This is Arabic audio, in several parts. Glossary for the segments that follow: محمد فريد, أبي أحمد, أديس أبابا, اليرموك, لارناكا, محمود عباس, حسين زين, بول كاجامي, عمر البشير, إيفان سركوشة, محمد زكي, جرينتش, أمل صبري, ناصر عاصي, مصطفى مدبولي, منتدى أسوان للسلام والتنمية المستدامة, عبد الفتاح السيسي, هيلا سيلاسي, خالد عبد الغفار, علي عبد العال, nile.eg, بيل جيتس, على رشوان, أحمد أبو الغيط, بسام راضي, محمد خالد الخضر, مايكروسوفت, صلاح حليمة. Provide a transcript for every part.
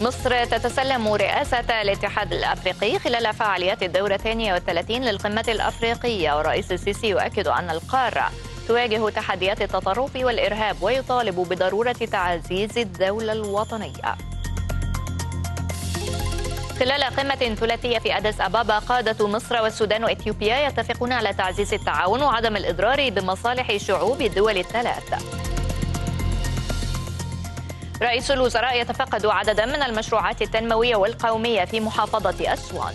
مصر تتسلم رئاسة الاتحاد الأفريقي خلال فعاليات الدورة 32 للقمة الأفريقية، والرئيس السيسي يؤكد أن القارة تواجه تحديات التطرف والإرهاب ويطالب بضرورة تعزيز الدولة الوطنية. خلال قمة ثلاثية في أديس أبابا، قادة مصر والسودان وإثيوبيا يتفقون على تعزيز التعاون وعدم الإضرار بمصالح شعوب الدول الثلاث. رئيس الوزراء يتفقد عددا من المشروعات التنموية والقومية في محافظة أسوان.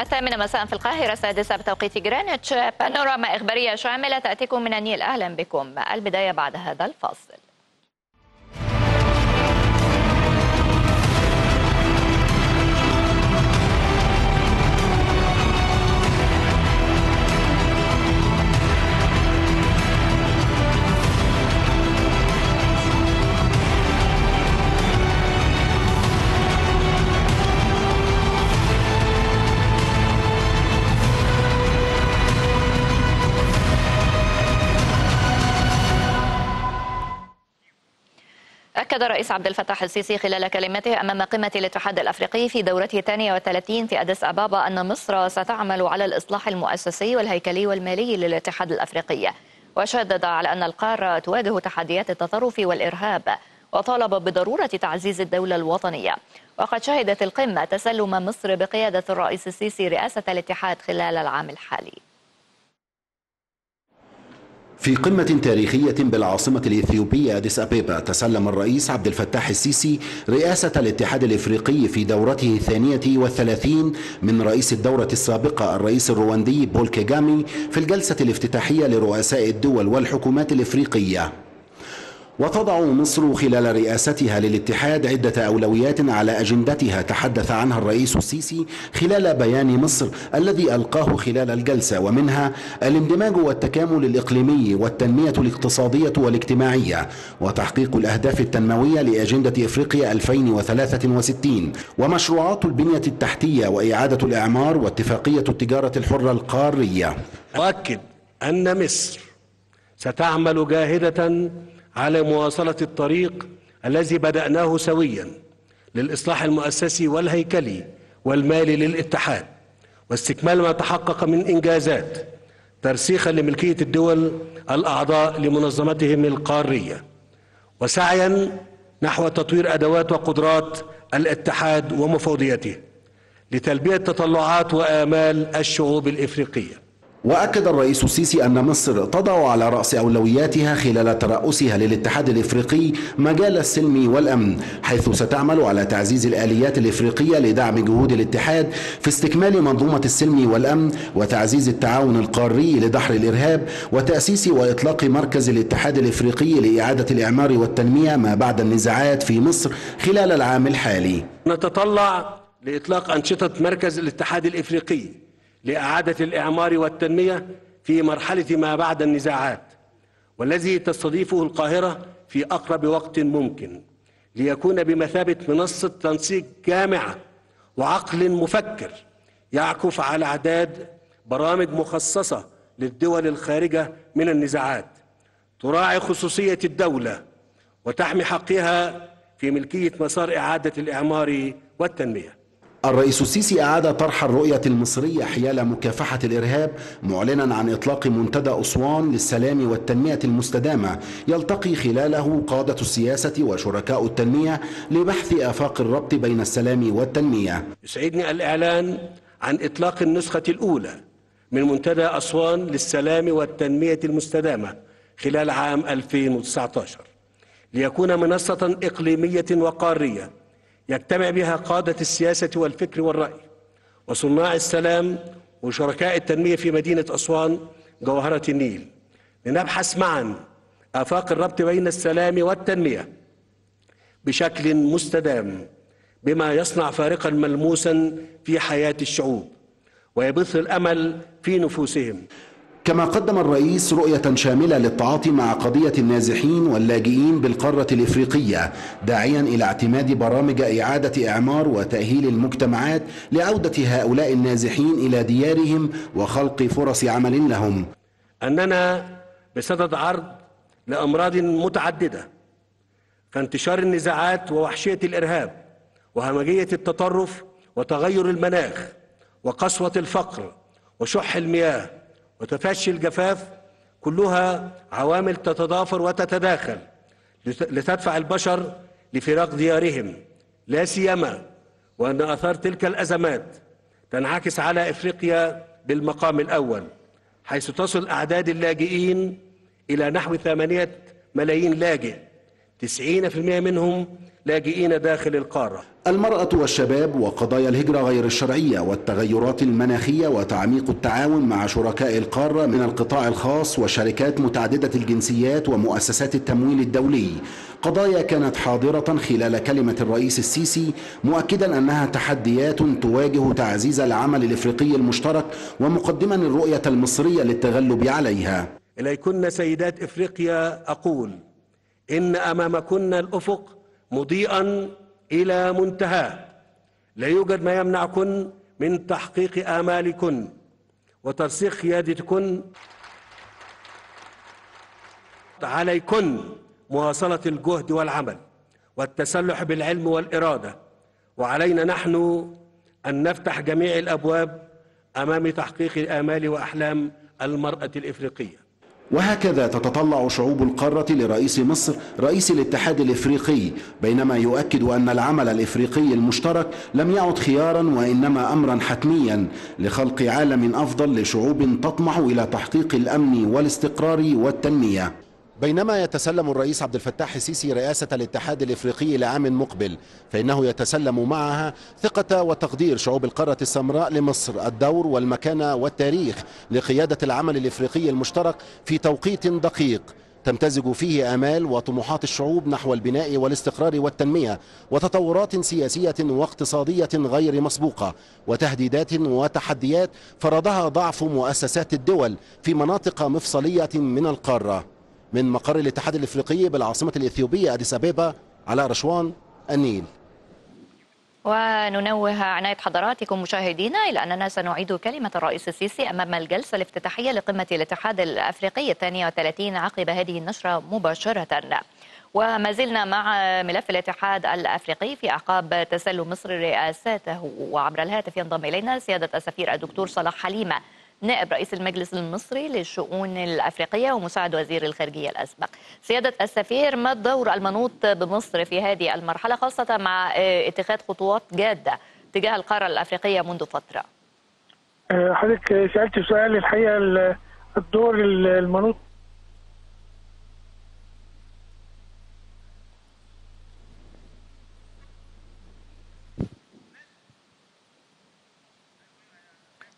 الثامنة مساء في القاهرة، السادسة بتوقيت جرينتش. بانوراما إخبارية شاملة تأتيكم من النيل. أهلا بكم. البداية بعد هذا الفاصل. أكد الرئيس عبد الفتاح السيسي خلال كلمته أمام قمة الاتحاد الأفريقي في دورته 32 في أديس أبابا أن مصر ستعمل على الإصلاح المؤسسي والهيكلي والمالي للاتحاد الأفريقي، وشدد على أن القارة تواجه تحديات التطرف والإرهاب وطالب بضرورة تعزيز الدولة الوطنية. وقد شهدت القمة تسلم مصر بقيادة الرئيس السيسي رئاسة الاتحاد خلال العام الحالي. في قمة تاريخية بالعاصمة الإثيوبية أديس أبابا، تسلم الرئيس عبد الفتاح السيسي رئاسة الاتحاد الإفريقي في دورته 32 من رئيس الدورة السابقة الرئيس الرواندي بول كاجامي في الجلسة الافتتاحية لرؤساء الدول والحكومات الإفريقية. وتضع مصر خلال رئاستها للاتحاد عدة أولويات على أجندتها تحدث عنها الرئيس السيسي خلال بيان مصر الذي ألقاه خلال الجلسة، ومنها الاندماج والتكامل الإقليمي والتنمية الاقتصادية والاجتماعية وتحقيق الأهداف التنموية لأجندة إفريقيا 2063 ومشروعات البنية التحتية وإعادة الإعمار واتفاقية التجارة الحرة القارية. أؤكد أن مصر ستعمل جاهدة على مواصلة الطريق الذي بدأناه سويا للإصلاح المؤسسي والهيكلي والمالي للاتحاد، واستكمال ما تحقق من إنجازات ترسيخا لملكية الدول الأعضاء لمنظمتهم القارية، وسعيا نحو تطوير أدوات وقدرات الاتحاد ومفوضيته لتلبية تطلعات وآمال الشعوب الإفريقية. وأكد الرئيس السيسي أن مصر تضع على رأس أولوياتها خلال ترأسها للاتحاد الإفريقي مجال السلم والأمن، حيث ستعمل على تعزيز الآليات الإفريقية لدعم جهود الاتحاد في استكمال منظومة السلم والأمن وتعزيز التعاون القاري لدحر الإرهاب وتأسيس وإطلاق مركز الاتحاد الإفريقي لإعادة الإعمار والتنمية ما بعد النزاعات في مصر خلال العام الحالي. نتطلع لإطلاق أنشطة مركز الاتحاد الإفريقي لإعادة الإعمار والتنمية في مرحلة ما بعد النزاعات، والذي تستضيفه القاهرة في أقرب وقت ممكن، ليكون بمثابة منصة تنسيق جامعة وعقل مفكر يعكف على أعداد برامج مخصصة للدول الخارجة من النزاعات، تراعي خصوصية الدولة وتحمي حقها في ملكية مسار إعادة الإعمار والتنمية. الرئيس السيسي أعاد طرح الرؤية المصرية حيال مكافحة الإرهاب، معلنا عن إطلاق منتدى أسوان للسلام والتنمية المستدامة يلتقي خلاله قادة السياسة وشركاء التنمية لبحث آفاق الربط بين السلام والتنمية. يسعدني الإعلان عن إطلاق النسخة الأولى من منتدى أسوان للسلام والتنمية المستدامة خلال عام 2019 ليكون منصة إقليمية وقارية يجتمع بها قادة السياسة والفكر والرأي وصناع السلام وشركاء التنمية في مدينة أسوان جوهرة النيل، لنبحث معا آفاق الربط بين السلام والتنمية بشكل مستدام بما يصنع فارقا ملموسا في حياة الشعوب ويبث الأمل في نفوسهم. كما قدم الرئيس رؤية شاملة للتعاطي مع قضية النازحين واللاجئين بالقارة الإفريقية، داعيا إلى اعتماد برامج إعادة إعمار وتأهيل المجتمعات لعودة هؤلاء النازحين إلى ديارهم وخلق فرص عمل لهم. أننا بصدد عرض لأمراض متعددة كانتشار النزاعات ووحشية الإرهاب وهمجية التطرف وتغير المناخ وقسوة الفقر وشح المياه وتفشي الجفاف، كلها عوامل تتضافر وتتداخل لتدفع البشر لفراق ديارهم، لا سيما وأن آثار تلك الأزمات تنعكس على إفريقيا بالمقام الأول، حيث تصل أعداد اللاجئين إلى نحو 8 ملايين لاجئ، 90% منهم لاجئين داخل القارة. المرأة والشباب وقضايا الهجرة غير الشرعية والتغيرات المناخية وتعميق التعاون مع شركاء القارة من القطاع الخاص وشركات متعددة الجنسيات ومؤسسات التمويل الدولي، قضايا كانت حاضرة خلال كلمة الرئيس السيسي، مؤكدا أنها تحديات تواجه تعزيز العمل الإفريقي المشترك ومقدما الرؤية المصرية للتغلب عليها. إليكن سيدات إفريقيا أقول إن أمامكن الأفق مضيئا إلى منتهى، لا يوجد ما يمنعكن من تحقيق آمالكن وترسيخ قيادتكن، عليكن مواصلة الجهد والعمل والتسلح بالعلم والإرادة، وعلينا نحن أن نفتح جميع الأبواب أمام تحقيق آمال وأحلام المرأة الإفريقية. وهكذا تتطلع شعوب القارة لرئيس مصر رئيس الاتحاد الإفريقي، بينما يؤكد أن العمل الإفريقي المشترك لم يعد خيارا وإنما أمرا حتميا لخلق عالم أفضل لشعوب تطمح إلى تحقيق الأمن والاستقرار والتنمية. بينما يتسلم الرئيس عبد الفتاح السيسي رئاسة الاتحاد الإفريقي لعام مقبل، فإنه يتسلم معها ثقة وتقدير شعوب القارة السمراء لمصر الدور والمكانة والتاريخ لقيادة العمل الإفريقي المشترك في توقيت دقيق تمتزج فيه آمال وطموحات الشعوب نحو البناء والاستقرار والتنمية وتطورات سياسية واقتصادية غير مسبوقة وتهديدات وتحديات فرضها ضعف مؤسسات الدول في مناطق مفصلية من القارة. من مقر الاتحاد الافريقي بالعاصمة الاثيوبية أديس أبابا، على رشوان، النيل. وننوه عناية حضراتكم مشاهدينا إلى أننا سنعيد كلمة الرئيس السيسي أمام الجلسة الافتتاحية لقمة الاتحاد الافريقي 32 عقب هذه النشرة مباشرة. وما زلنا مع ملف الاتحاد الافريقي في اعقاب تسلم مصر رئاسته، وعبر الهاتف ينضم إلينا سيادة السفير الدكتور صلاح حليمة، نائب رئيس المجلس المصري للشؤون الأفريقية ومساعد وزير الخارجية الأسبق. سيادة السفير، ما الدور المنوط بمصر في هذه المرحلة، خاصة مع اتخاذ خطوات جادة تجاه القارة الأفريقية منذ فترة؟ حضرتك سألت سؤال، الحقيقة الدور المنوط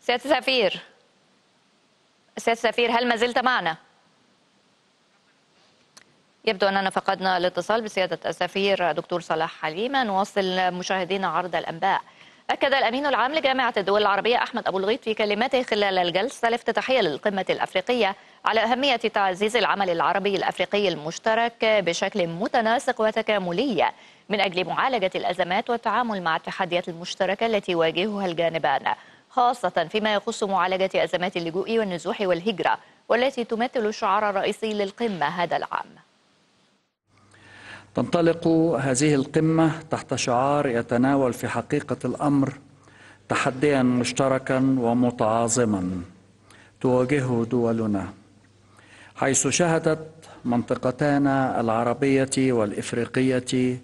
سيادة السفير، هل ما زلت معنا؟ يبدو أننا فقدنا الاتصال بسيادة السفير دكتور صلاح حليمة. نواصل مشاهدينا عرض الأنباء. أكد الأمين العام لجامعة الدول العربية أحمد أبو الغيط في كلمته خلال الجلسة الافتتاحية للقمة الأفريقية على أهمية تعزيز العمل العربي الأفريقي المشترك بشكل متناسق وتكاملي من أجل معالجة الأزمات والتعامل مع التحديات المشتركة التي يواجهها الجانبان، خاصة فيما يخص معالجة أزمات اللجوء والنزوح والهجرة، والتي تمثل الشعار الرئيسي للقمة هذا العام. تنطلق هذه القمة تحت شعار يتناول في حقيقة الأمر تحديا مشتركا ومتعاظما تواجهه دولنا، حيث شهدت منطقتنا العربية والإفريقية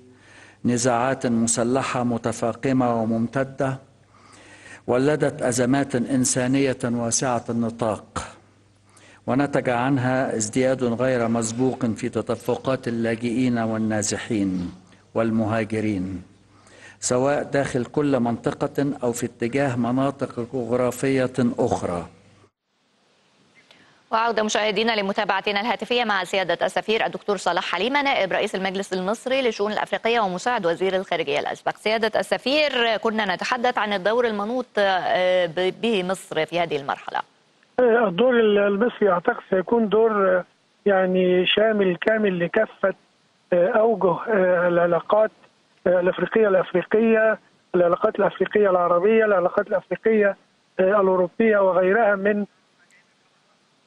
نزاعات مسلحة متفاقمة وممتدة ولدت أزمات إنسانية واسعة النطاق، ونتج عنها ازدياد غير مسبوق في تدفقات اللاجئين والنازحين والمهاجرين، سواء داخل كل منطقة أو في اتجاه مناطق جغرافية أخرى. وعودة مشاهدينا لمتابعتنا الهاتفية مع سيادة السفير الدكتور صلاح حليمة نائب رئيس المجلس المصري للشؤون الأفريقية ومساعد وزير الخارجية الأسبق. سيادة السفير، كنا نتحدث عن الدور المنوط به مصر في هذه المرحلة. الدور المصري أعتقد سيكون دور يعني شامل كامل لكافة أوجه العلاقات الأفريقية العلاقات الأفريقية العربية، العلاقات الأفريقية الأوروبية وغيرها من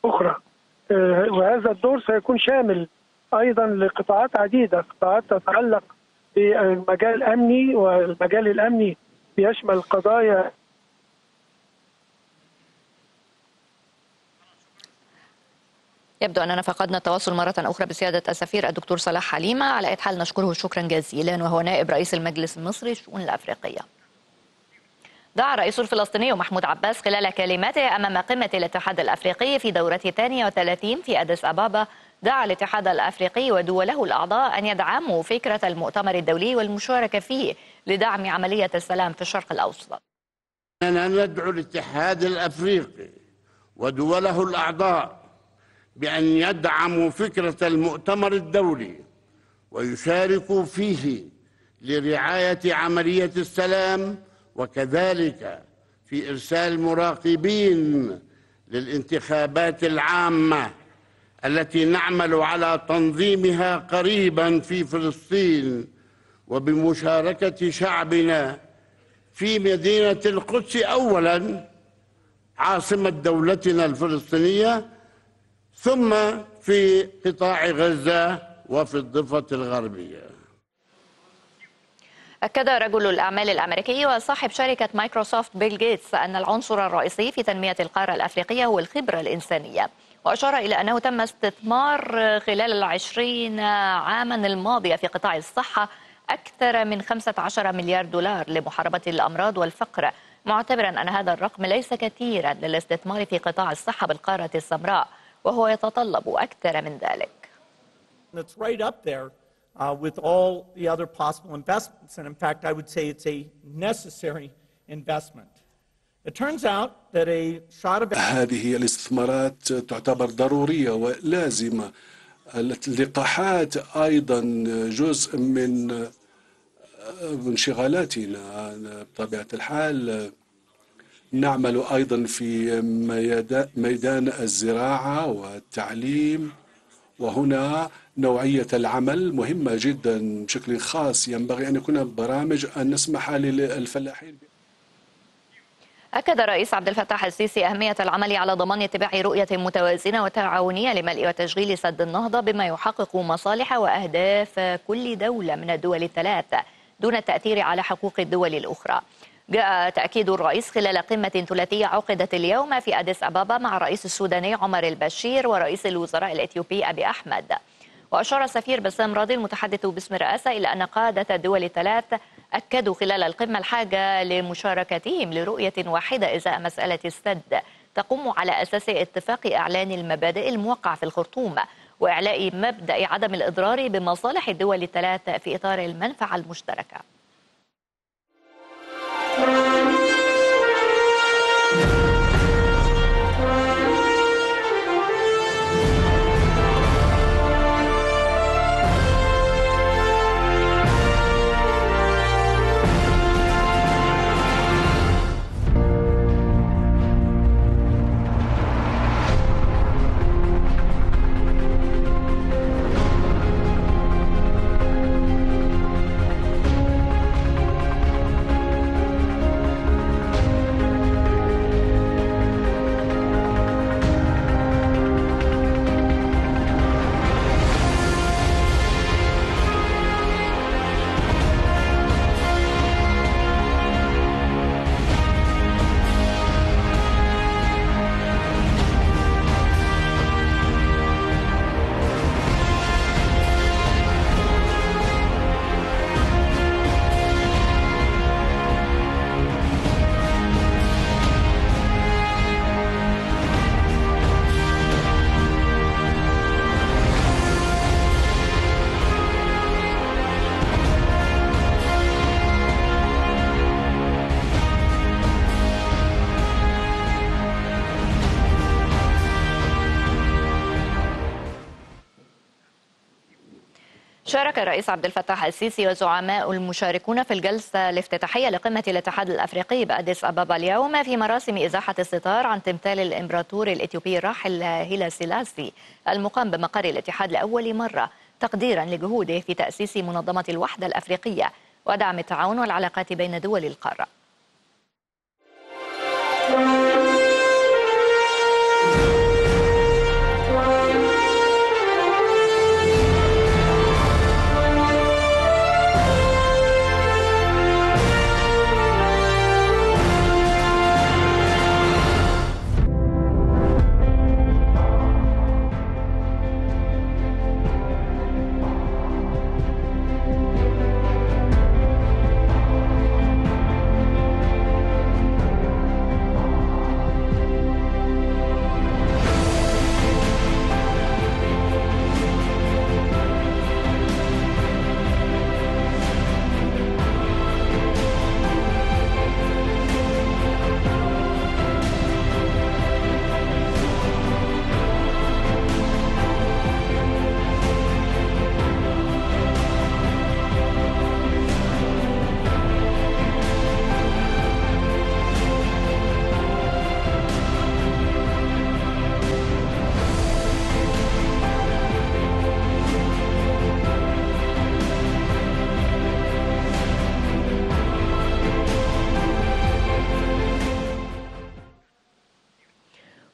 أخرى، وهذا الدور سيكون شامل أيضا لقطاعات عديدة، قطاعات تتعلق بمجال الأمني، والمجال الأمني بيشمل قضايا يبدو أننا فقدنا التواصل مرة أخرى بسيادة السفير الدكتور صلاح حليمة. على أي حال نشكره شكرا جزيلا، وهو نائب رئيس المجلس المصري للشؤون الأفريقية. دعا الرئيس الفلسطيني محمود عباس خلال كلمته أمام قمة الاتحاد الأفريقي في دورته 32 في أديس أبابا، دعا الاتحاد الأفريقي ودوله الأعضاء أن يدعموا فكرة المؤتمر الدولي والمشاركة فيه لدعم عملية السلام في الشرق الأوسط. أنا ندعو الاتحاد الأفريقي ودوله الأعضاء بأن يدعموا فكرة المؤتمر الدولي ويشاركوا فيه لرعاية عملية السلام، وكذلك في إرسال مراقبين للانتخابات العامة التي نعمل على تنظيمها قريبا في فلسطين، وبمشاركة شعبنا في مدينة القدس أولا عاصمة دولتنا الفلسطينية، ثم في قطاع غزة وفي الضفة الغربية. أكد رجل الأعمال الأمريكي وصاحب شركة مايكروسوفت بيل جيتس أن العنصر الرئيسي في تنمية القارة الأفريقية هو الخبرة الإنسانية، وأشار إلى أنه تم استثمار خلال ال20 عاما الماضية في قطاع الصحة أكثر من 15 مليار دولار لمحاربة الأمراض والفقر، معتبرا أن هذا الرقم ليس كثيرا للاستثمار في قطاع الصحة بالقارة السمراء، وهو يتطلب أكثر من ذلك. With all the other possible investments, and in fact I would say it's a necessary investment. It turns out that a shot of هذه الاستثمارات تعتبر ضرورية ولازمة. اللقاحات أيضا جزء من انشغالاتنا بطبيعة الحال. نعمل أيضا في ميدان الزراعة والتعليم، وهنا نوعية العمل مهمة جدا بشكل خاص. ينبغي أن يكون برامج أن نسمح للفلاحين. أكد الرئيس عبد الفتاح السيسي أهمية العمل على ضمان اتباع رؤية متوازنة وتعاونية لملء وتشغيل سد النهضة، بما يحقق مصالح وأهداف كل دولة من الدول ال3 دون التأثير على حقوق الدول الأخرى. جاء تأكيد الرئيس خلال قمة ثلاثية عقدت اليوم في أديس أبابا مع الرئيس السوداني عمر البشير ورئيس الوزراء الإثيوبي أبي أحمد. وأشار السفير بسام راضي المتحدث باسم الرئاسة إلى أن قادة الدول ال3 أكدوا خلال القمة الحاجة لمشاركتهم لرؤية واحدة إزاء مسألة السد تقوم على أساس اتفاق إعلان المبادئ الموقع في الخرطوم، وإعلاء مبدأ عدم الإضرار بمصالح الدول ال3 في إطار المنفعة المشتركة. شارك الرئيس عبد الفتاح السيسي وزعماء المشاركون في الجلسة الافتتاحية لقمة الاتحاد الأفريقي بأديس أبابا اليوم في مراسم إزاحة الستار عن تمثال الإمبراطور الإثيوبي الراحل هيلا سيلاسي المقام بمقر الاتحاد لأول مرة تقديرا لجهوده في تأسيس منظمة الوحدة الأفريقية ودعم التعاون والعلاقات بين دول القارة.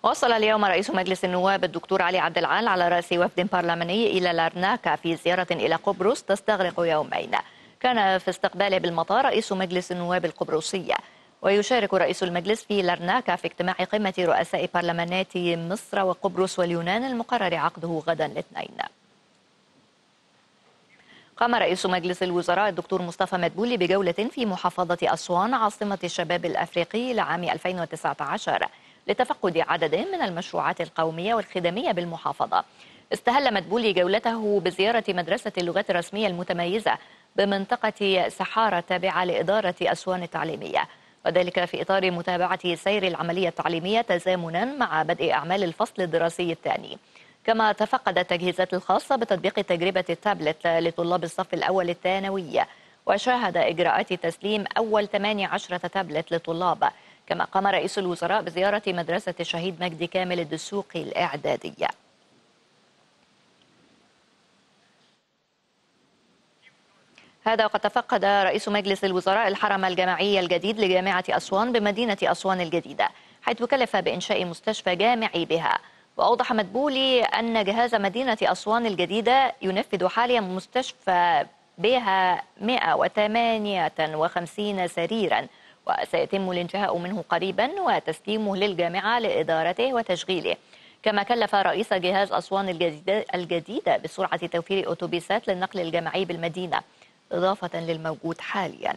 وصل اليوم رئيس مجلس النواب الدكتور علي عبد العال على رأس وفد برلماني إلى لارناكا في زيارة إلى قبرص تستغرق يومين. كان في استقباله بالمطار رئيس مجلس النواب القبرصية. ويشارك رئيس المجلس في لارناكا في اجتماع قمة رؤساء برلمانات مصر وقبرص واليونان المقرر عقده غدا الاثنين. قام رئيس مجلس الوزراء الدكتور مصطفى مدبولي بجولة في محافظة أسوان عاصمة الشباب الأفريقي لعام 2019 لتفقد عدد من المشروعات القومية والخدمية بالمحافظة. استهل مدبولي جولته بزيارة مدرسة اللغات الرسمية المتميزة بمنطقة سحارة تابعة لإدارة أسوان التعليمية، وذلك في إطار متابعة سير العملية التعليمية تزامنا مع بدء أعمال الفصل الدراسي الثاني. كما تفقد التجهيزات الخاصة بتطبيق تجربة التابلت لطلاب الصف الأول الثانوي، وشاهد إجراءات تسليم أول 18 تابلت لطلاب. كما قام رئيس الوزراء بزيارة مدرسة الشهيد مجدي كامل الدسوقي الإعدادية. هذا وقد تفقد رئيس مجلس الوزراء الحرم الجامعي الجديد لجامعة أسوان بمدينة أسوان الجديدة، حيث كلف بإنشاء مستشفى جامعي بها. وأوضح مدبولي أن جهاز مدينة أسوان الجديدة ينفذ حاليا مستشفى بها 158 سريرا، وسيتم الانتهاء منه قريبا وتسليمه للجامعة لإدارته وتشغيله. كما كلف رئيس جهاز أسوان الجديدة بسرعة توفير أتوبيسات للنقل الجامعي بالمدينة إضافة للموجود حاليا.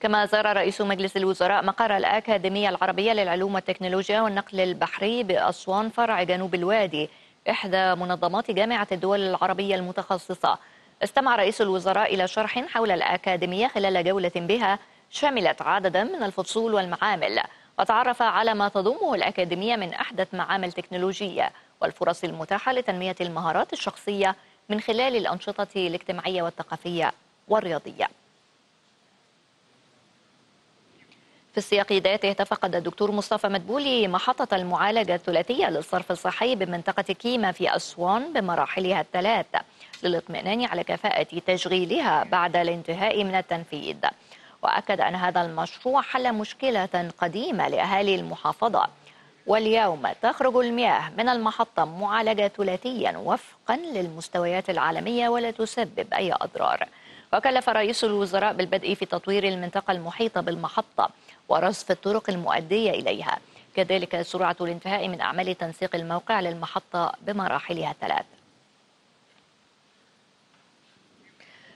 كما زار رئيس مجلس الوزراء مقر الأكاديمية العربية للعلوم والتكنولوجيا والنقل البحري بأسوان فرع جنوب الوادي، إحدى منظمات جامعة الدول العربية المتخصصة. استمع رئيس الوزراء إلى شرح حول الأكاديمية خلال جولة بها شملت عددا من الفصول والمعامل، وتعرف على ما تضمه الأكاديمية من أحدث معامل تكنولوجية والفرص المتاحة لتنمية المهارات الشخصية من خلال الأنشطة الاجتماعية والثقافية والرياضية. في السياق ذاته تفقد الدكتور مصطفى مدبولي محطة المعالجة الثلاثية للصرف الصحي بمنطقة كيما في أسوان بمراحلها الثلاث للاطمئنان على كفاءة تشغيلها بعد الانتهاء من التنفيذ. وأكد أن هذا المشروع حل مشكلة قديمة لأهالي المحافظة، واليوم تخرج المياه من المحطة معالجة ثلاثيا وفقا للمستويات العالمية ولا تسبب أي أضرار. وكلف رئيس الوزراء بالبدء في تطوير المنطقة المحيطة بالمحطة ورصف الطرق المؤدية إليها، كذلك سرعة الانتهاء من أعمال تنسيق الموقع للمحطة بمراحلها الثلاث.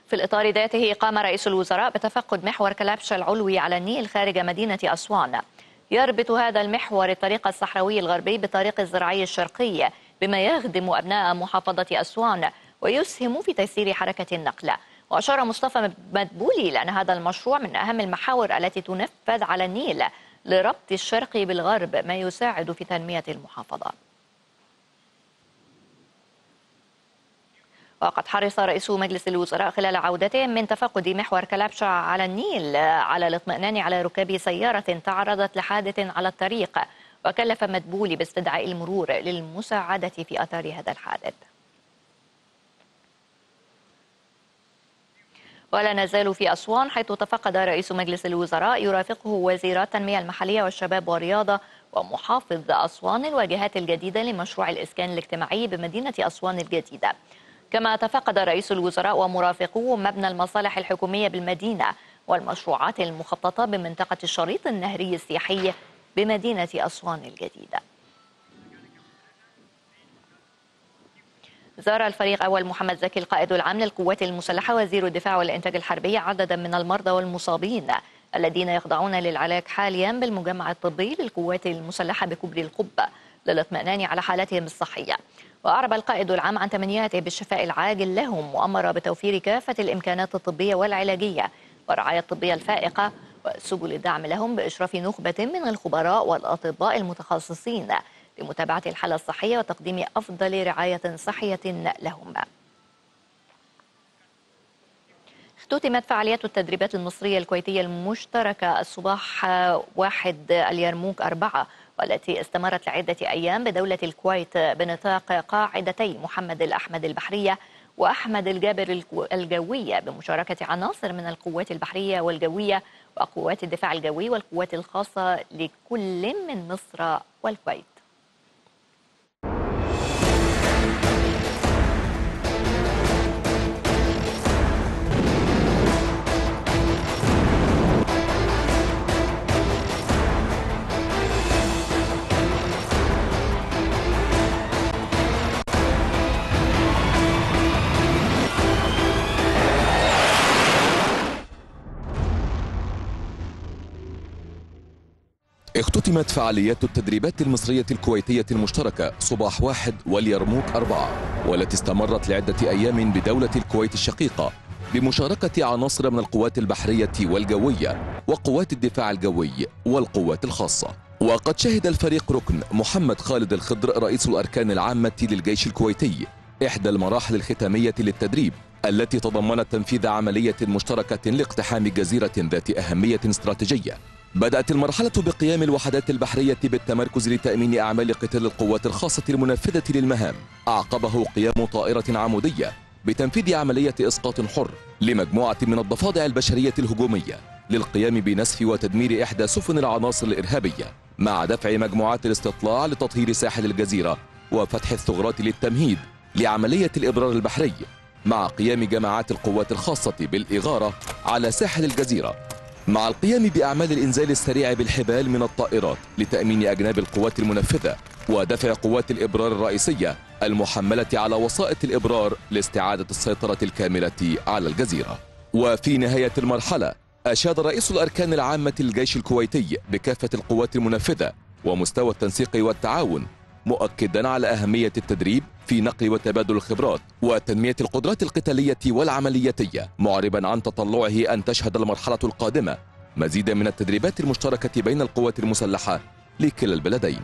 في الإطار ذاته قام رئيس الوزراء بتفقد محور كلبشة العلوي على النيل خارج مدينة أسوان. يربط هذا المحور الطريق الصحراوي الغربي بالطريق الزراعي الشرقي بما يخدم أبناء محافظة أسوان ويسهم في تيسير حركة النقل. وأشار مصطفى مدبولي لأن هذا المشروع من أهم المحاور التي تنفذ على النيل لربط الشرق بالغرب ما يساعد في تنمية المحافظة. وقد حرص رئيس مجلس الوزراء خلال عودته من تفقد محور كلبشة على النيل على الاطمئنان على ركاب سيارة تعرضت لحادث على الطريق، وكلف مدبولي باستدعاء المرور للمساعدة في أثار هذا الحادث. ولا نزال في أسوان، حيث تفقد رئيس مجلس الوزراء يرافقه وزير التنمية المحلية والشباب والرياضة ومحافظ أسوان الواجهات الجديدة لمشروع الإسكان الاجتماعي بمدينة أسوان الجديدة. كما تفقد رئيس الوزراء ومرافقوه مبنى المصالح الحكومية بالمدينة والمشروعات المخططة بمنطقة الشريط النهري السياحي بمدينة أسوان الجديدة. زار الفريق أول محمد زكي القائد العام للقوات المسلحة وزير الدفاع والإنتاج الحربي عددا من المرضى والمصابين الذين يخضعون للعلاج حاليا بالمجمع الطبي للقوات المسلحة بكبري القبة للاطمئنان على حالتهم الصحية. وأعرب القائد العام عن تمنياته بالشفاء العاجل لهم، وأمر بتوفير كافة الإمكانات الطبية والعلاجية والرعاية الطبية الفائقة وسبل الدعم لهم بإشراف نخبة من الخبراء والأطباء المتخصصين لمتابعة الحالة الصحية وتقديم أفضل رعاية صحية لهم. اختتمت فعاليات التدريبات المصرية الكويتية المشتركة الصباح 1 اليرموك 4، والتي استمرت لعدة أيام بدولة الكويت بنطاق قاعدتي محمد الأحمد البحرية وأحمد الجابر الجوية بمشاركة عناصر من القوات البحرية والجوية وقوات الدفاع الجوي والقوات الخاصة لكل من مصر والكويت. اختتمت فعاليات التدريبات المصرية الكويتية المشتركة صباح 1 واليرموك 4، والتي استمرت لعدة أيام بدولة الكويت الشقيقة بمشاركة عناصر من القوات البحرية والجوية وقوات الدفاع الجوي والقوات الخاصة. وقد شهد الفريق ركن محمد خالد الخضر رئيس الأركان العامة للجيش الكويتي إحدى المراحل الختامية للتدريب، التي تضمنت تنفيذ عملية مشتركة لاقتحام جزيرة ذات أهمية استراتيجية. بدأت المرحلة بقيام الوحدات البحرية بالتمركز لتأمين أعمال قتال القوات الخاصة المنفذة للمهام، أعقبه قيام طائرة عمودية بتنفيذ عملية إسقاط حر لمجموعة من الضفادع البشرية الهجومية للقيام بنسف وتدمير إحدى سفن العناصر الإرهابية، مع دفع مجموعات الاستطلاع لتطهير ساحل الجزيرة وفتح الثغرات للتمهيد لعملية الإبرار البحري، مع قيام جماعات القوات الخاصة بالإغارة على ساحل الجزيرة، مع القيام بأعمال الإنزال السريع بالحبال من الطائرات لتأمين أجناب القوات المنفذة ودفع قوات الإبرار الرئيسية المحملة على وسائط الإبرار لاستعادة السيطرة الكاملة على الجزيرة. وفي نهاية المرحلة أشاد رئيس الأركان العامة للجيش الكويتي بكافة القوات المنفذة ومستوى التنسيق والتعاون، مؤكدا على أهمية التدريب في نقل وتبادل الخبرات وتنمية القدرات القتالية والعملياتية، معربا عن تطلعه أن تشهد المرحلة القادمة مزيدا من التدريبات المشتركة بين القوات المسلحة لكلا البلدين.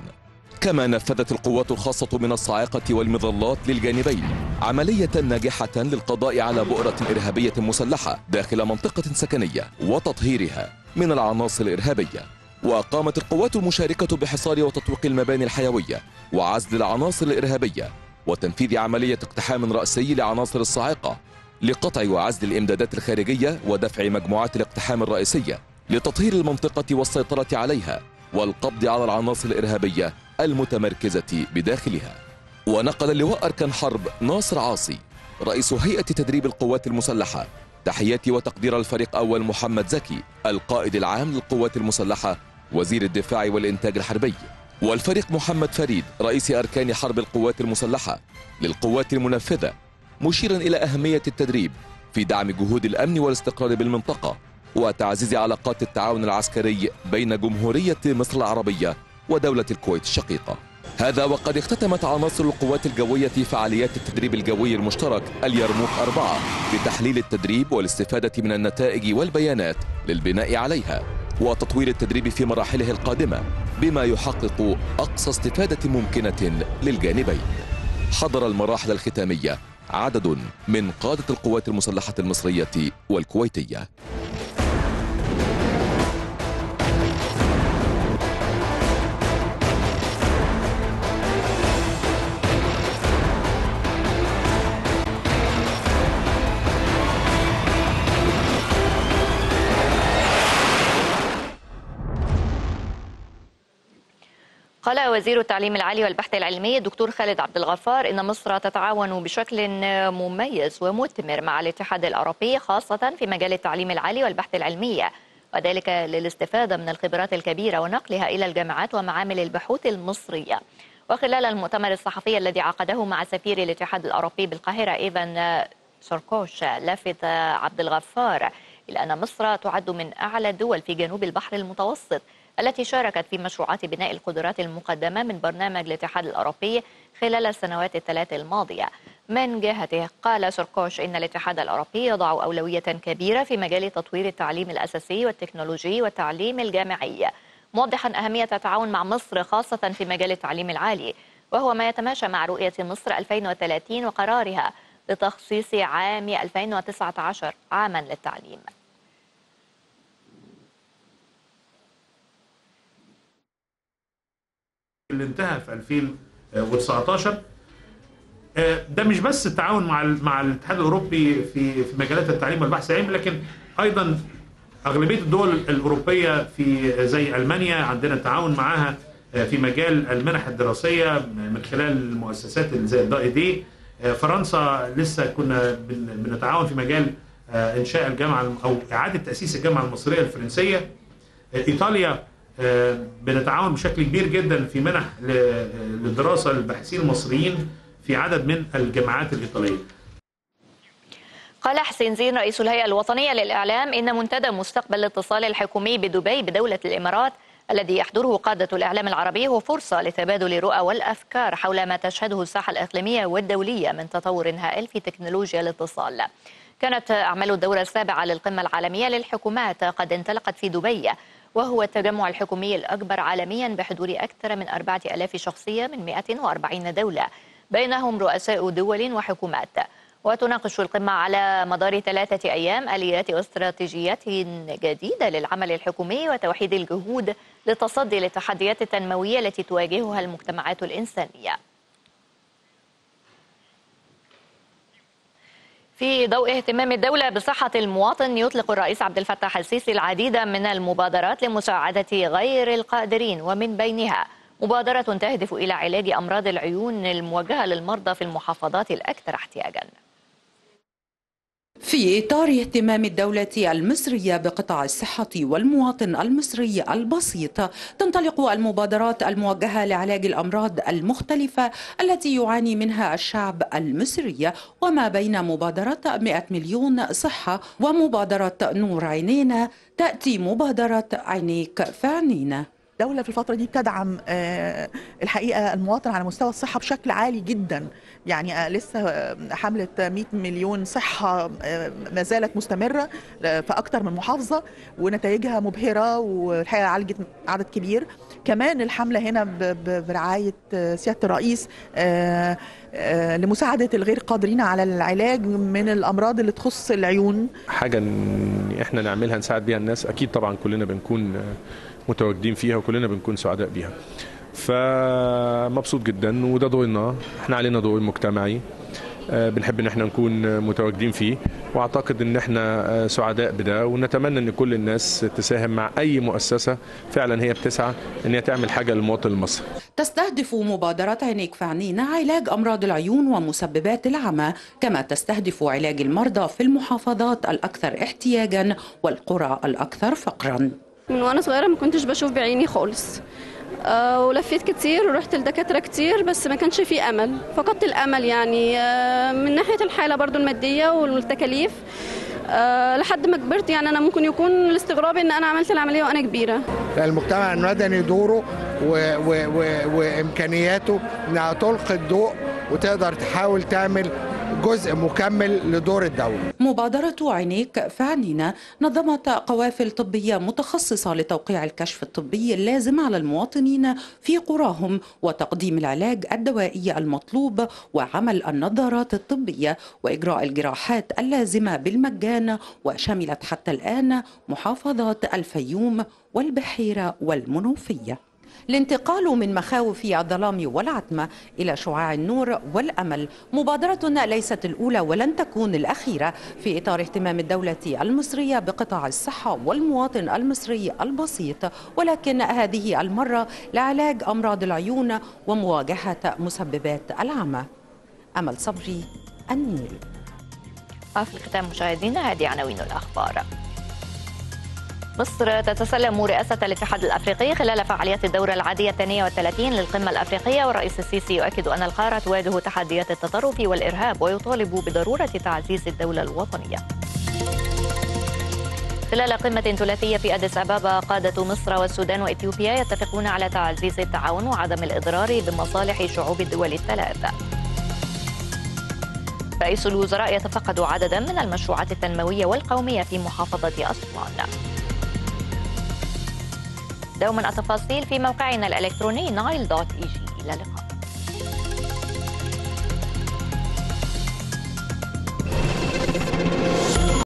كما نفذت القوات الخاصة من الصاعقة والمظلات للجانبين عملية ناجحة للقضاء على بؤرة إرهابية مسلحة داخل منطقة سكنية وتطهيرها من العناصر الإرهابية. وقامت القوات المشاركة بحصار وتطويق المباني الحيوية وعزل العناصر الإرهابية وتنفيذ عملية اقتحام رأسي لعناصر الصاعقة لقطع وعزل الإمدادات الخارجية ودفع مجموعات الاقتحام الرئيسية لتطهير المنطقة والسيطرة عليها والقبض على العناصر الإرهابية المتمركزة بداخلها. ونقل اللواء أركان حرب ناصر عاصي رئيس هيئة تدريب القوات المسلحة تحياتي وتقدير الفريق أول محمد زكي القائد العام للقوات المسلحة وزير الدفاع والإنتاج الحربي، والفريق محمد فريد رئيس أركان حرب القوات المسلحة للقوات المنفذة، مشيرا إلى أهمية التدريب في دعم جهود الأمن والاستقرار بالمنطقة وتعزيز علاقات التعاون العسكري بين جمهورية مصر العربية ودولة الكويت الشقيقة. هذا وقد اختتمت عناصر القوات الجوية فعاليات التدريب الجوي المشترك اليرموك 4 لتحليل التدريب والاستفادة من النتائج والبيانات للبناء عليها وتطوير التدريب في مراحله القادمة بما يحقق أقصى استفادة ممكنة للجانبين. حضر المراحل الختامية عدد من قادة القوات المسلحة المصرية والكويتية. قال وزير التعليم العالي والبحث العلمي الدكتور خالد عبد الغفار إن مصر تتعاون بشكل مميز ومثمر مع الاتحاد الأوروبي خاصة في مجال التعليم العالي والبحث العلمي، وذلك للاستفادة من الخبرات الكبيرة ونقلها إلى الجامعات ومعامل البحوث المصرية. وخلال المؤتمر الصحفي الذي عقده مع سفير الاتحاد الأوروبي بالقاهرة إيفان سركوشة، لفت عبد الغفار إلى أن مصر تعد من أعلى الدول في جنوب البحر المتوسط التي شاركت في مشروعات بناء القدرات المقدمة من برنامج الاتحاد الأوروبي خلال السنوات الثلاث الماضية. من جهته قال سركوش إن الاتحاد الأوروبي يضع أولوية كبيرة في مجال تطوير التعليم الأساسي والتكنولوجي والتعليم الجامعي، موضحا أهمية التعاون مع مصر خاصة في مجال التعليم العالي، وهو ما يتماشى مع رؤية مصر 2030 وقرارها بتخصيص عام 2019 عاما للتعليم. اللي انتهى في 2019 ده مش بس التعاون مع الاتحاد الاوروبي في مجالات التعليم والبحث العلمي، لكن ايضا اغلبيه الدول الاوروبيه في زي المانيا عندنا تعاون معاها في مجال المنح الدراسيه من خلال المؤسسات زي الداي. فرنسا لسه كنا بنتعاون في مجال انشاء الجامعه او اعاده تاسيس الجامعه المصريه الفرنسيه. ايطاليا بنتعاون بشكل كبير جدا في منح للدراسة للباحثين المصريين في عدد من الجامعات الإيطالية. قال حسين زين رئيس الهيئة الوطنية للإعلام إن منتدى مستقبل الاتصال الحكومي بدبي بدولة الإمارات الذي يحضره قادة الإعلام العربي هو فرصة لتبادل الرؤى والأفكار حول ما تشهده الساحة الإقليمية والدولية من تطور هائل في تكنولوجيا الاتصال. كانت أعمال الدورة السابعة للقمة العالمية للحكومات قد انطلقت في دبي، وهو التجمع الحكومي الأكبر عالميا بحضور أكثر من 4000 شخصية من 140 دولة بينهم رؤساء دول وحكومات. وتناقش القمة على مدار 3 أيام آليات واستراتيجيات جديدة للعمل الحكومي وتوحيد الجهود للتصدي للتحديات التنموية التي تواجهها المجتمعات الإنسانية. في ضوء اهتمام الدولة بصحة المواطن، يطلق الرئيس عبد الفتاح السيسي العديد من المبادرات لمساعدة غير القادرين، ومن بينها مبادرة تهدف إلى علاج أمراض العيون الموجهة للمرضى في المحافظات الأكثر احتياجاً. في إطار اهتمام الدولة المصرية بقطاع الصحة والمواطن المصري البسيط، تنطلق المبادرات الموجهة لعلاج الأمراض المختلفة التي يعاني منها الشعب المصري، وما بين مبادرة 100 مليون صحة ومبادرة نور عينينا تأتي مبادرة عينيك في عينينا. الدولة في الفترة دي بتدعم الحقيقة المواطن على مستوى الصحة بشكل عالي جدا، يعني لسه حملة 100 مليون صحة ما زالت مستمرة في أكتر من محافظة ونتائجها مبهرة، والحقيقة عالجت عدد كبير. كمان الحملة هنا برعاية سيادة الرئيس لمساعدة الغير قادرين على العلاج من الأمراض اللي تخص العيون. حاجة احنا نعملها نساعد بيها الناس، أكيد طبعا كلنا بنكون متواجدين فيها وكلنا بنكون سعداء بيها، فمبسوط جدا. وده دورنا، احنا علينا دور مجتمعي بنحب ان احنا نكون متواجدين فيه، واعتقد ان احنا سعداء بده، ونتمنى ان كل الناس تساهم مع اي مؤسسه فعلا هي بتسعى ان هي تعمل حاجه للمواطن المصري. تستهدف مبادره عينيك في عينينا علاج امراض العيون ومسببات العمى، كما تستهدف علاج المرضى في المحافظات الاكثر احتياجا والقرى الاكثر فقرا. من وانا صغيره ما كنتش بشوف بعيني خالص، ولفيت كتير ورحت لدكاتره كتير، بس ما كانش فيه امل، فقدت الامل يعني من ناحيه الحاله برضو الماديه والتكاليف، لحد ما كبرت. يعني انا ممكن يكون الاستغراب ان انا عملت العمليه وانا كبيره. المجتمع المدني دوره وامكانياته انها تلقي الضوء وتقدر تحاول تعمل جزء مكمل لدور الدولة. مبادرة عينيك فعنينا نظمت قوافل طبية متخصصة لتوقيع الكشف الطبي اللازم على المواطنين في قراهم وتقديم العلاج الدوائي المطلوب وعمل النظارات الطبية وإجراء الجراحات اللازمة بالمجان، وشملت حتى الآن محافظات الفيوم والبحيرة والمنوفية. الانتقال من مخاوف الظلام والعتمة إلى شعاع النور والأمل، مبادرة ليست الأولى ولن تكون الأخيرة في إطار اهتمام الدولة المصرية بقطاع الصحة والمواطن المصري البسيط، ولكن هذه المرة لعلاج أمراض العيون ومواجهة مسببات العمى. أمل صبري، النيل. وفي الختام مشاهدينا هذه عناوين الأخبار. مصر تتسلم رئاسة الاتحاد الأفريقي خلال فعاليات الدورة العادية 32 للقمة الأفريقية، والرئيس السيسي يؤكد أن القارة تواجه تحديات التطرف والإرهاب ويطالب بضرورة تعزيز الدولة الوطنية. خلال قمة ثلاثية في أديس أبابا، قادة مصر والسودان وإثيوبيا يتفقون على تعزيز التعاون وعدم الإضرار بمصالح شعوب الدول الثلاث. رئيس الوزراء يتفقد عددا من المشروعات التنموية والقومية في محافظة أسوان. دوما التفاصيل في موقعنا الإلكتروني nile.eg. إلى اللقاء.